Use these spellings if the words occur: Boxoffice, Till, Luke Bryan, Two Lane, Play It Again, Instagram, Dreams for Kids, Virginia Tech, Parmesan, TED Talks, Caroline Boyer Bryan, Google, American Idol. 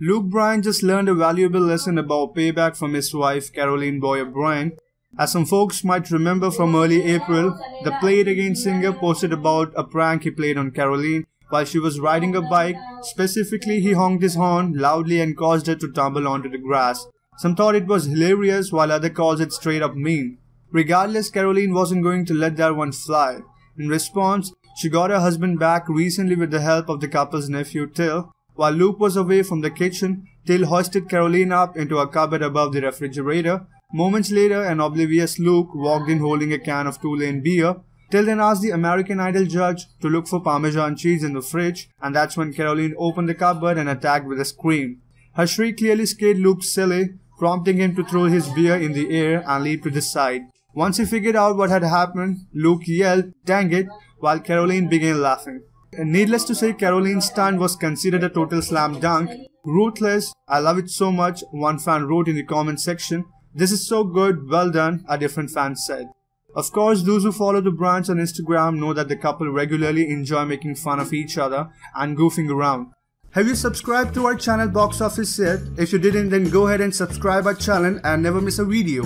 Luke Bryan just learned a valuable lesson about payback from his wife Caroline Boyer Bryan. As some folks might remember from early April, the Play It Again singer posted about a prank he played on Caroline while she was riding a bike. Specifically, he honked his horn loudly and caused her to tumble onto the grass. Some thought it was hilarious while others called it straight up mean. Regardless, Caroline wasn't going to let that one fly. In response, she got her husband back recently with the help of the couple's nephew Till. While Luke was away from the kitchen, Till hoisted Caroline up into a cupboard above the refrigerator. Moments later, an oblivious Luke walked in holding a can of Two Lane beer. Till then asked the American Idol judge to look for Parmesan cheese in the fridge, and that's when Caroline opened the cupboard and attacked with a scream. Her shriek clearly scared Luke silly, prompting him to throw his beer in the air and leap to the side. Once he figured out what had happened, Luke yelled, "Dang it," while Caroline began laughing. Needless to say, Caroline's stunt was considered a total slam dunk. "Ruthless, I love it so much," one fan wrote in the comment section. "This is so good, well done," a different fan said. Of course, those who follow the brands on Instagram know that the couple regularly enjoy making fun of each other and goofing around. Have you subscribed to our channel Box Office yet? If you didn't, then go ahead and subscribe our channel and never miss a video.